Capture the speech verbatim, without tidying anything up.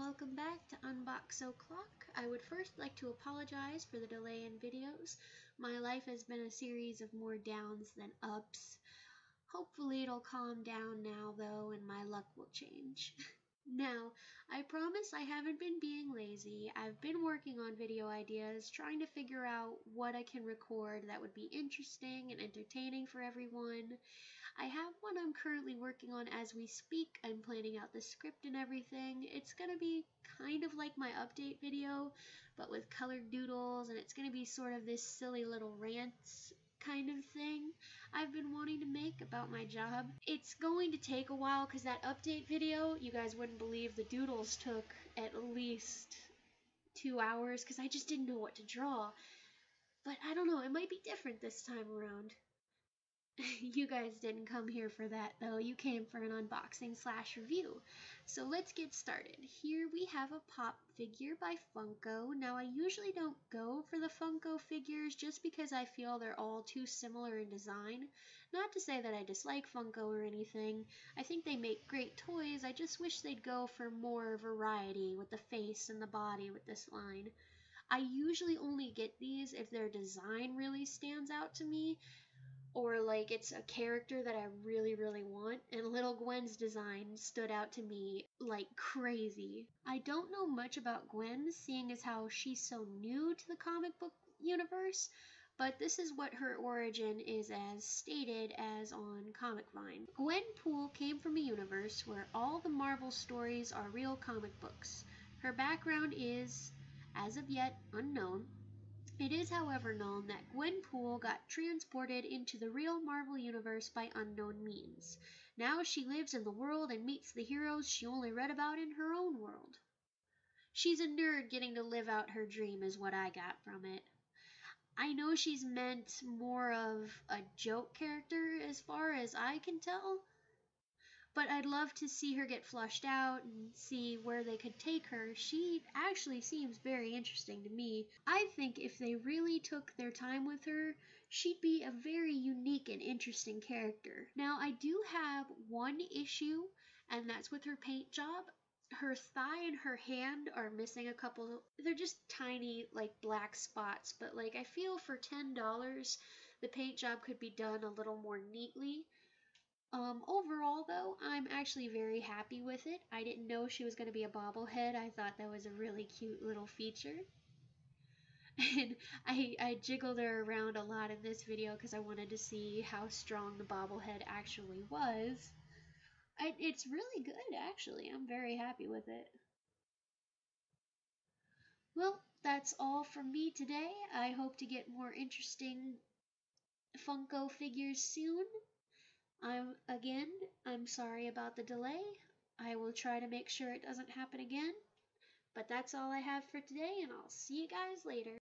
welcome back to Unbox O'Clock. I would first like to apologize for the delay in videos. My life has been a series of more downs than ups. Hopefully it'll calm down now though and my luck will change. Now, I promise I haven't been being lazy. I've been working on video ideas, trying to figure out what I can record that would be interesting and entertaining for everyone. I have one I'm currently working on as we speak. I'm planning out the script and everything. It's going to be kind of like my update video, but with colored doodles, and it's going to be sort of this silly little rant kind of thing I've been wanting to make about my job. It's going to take a while because that update video, you guys wouldn't believe the doodles took at least two hours because I just didn't know what to draw. But I don't know, it might be different this time around. You guys didn't come here for that though, you came for an unboxing slash review. So let's get started. Here we have a pop figure by Funko. Now I usually don't go for the Funko figures just because I feel they're all too similar in design. Not to say that I dislike Funko or anything, I think they make great toys, I just wish they'd go for more variety with the face and the body with this line. I usually only get these if their design really stands out to me, or like it's a character that I really, really want, and Little Gwen's design stood out to me like crazy. I don't know much about Gwen, seeing as how she's so new to the comic book universe, but this is what her origin is as stated as on Comic Vine. Gwenpool came from a universe where all the Marvel stories are real comic books. Her background is, as of yet, unknown. It is, however, known that Gwenpool got transported into the real Marvel universe by unknown means. Now she lives in the world and meets the heroes she only read about in her own world. She's a nerd getting to live out her dream is what I got from it. I know she's meant more of a joke character as far as I can tell, but I'd love to see her get flushed out and see where they could take her. She actually seems very interesting to me. I think if they really took their time with her, she'd be a very unique and interesting character. Now, I do have one issue, and that's with her paint job. Her thigh and her hand are missing a couple. They're just tiny, like, black spots, but, like, I feel for ten dollars, the paint job could be done a little more neatly. Um, overall, though, I'm actually very happy with it. I didn't know she was going to be a bobblehead. I thought that was a really cute little feature. And I, I jiggled her around a lot in this video because I wanted to see how strong the bobblehead actually was. I, it's really good, actually. I'm very happy with it. Well, that's all from me today. I hope to get more interesting Funko figures soon. I'm, again, I'm sorry about the delay. I will try to make sure it doesn't happen again. But that's all I have for today, and I'll see you guys later.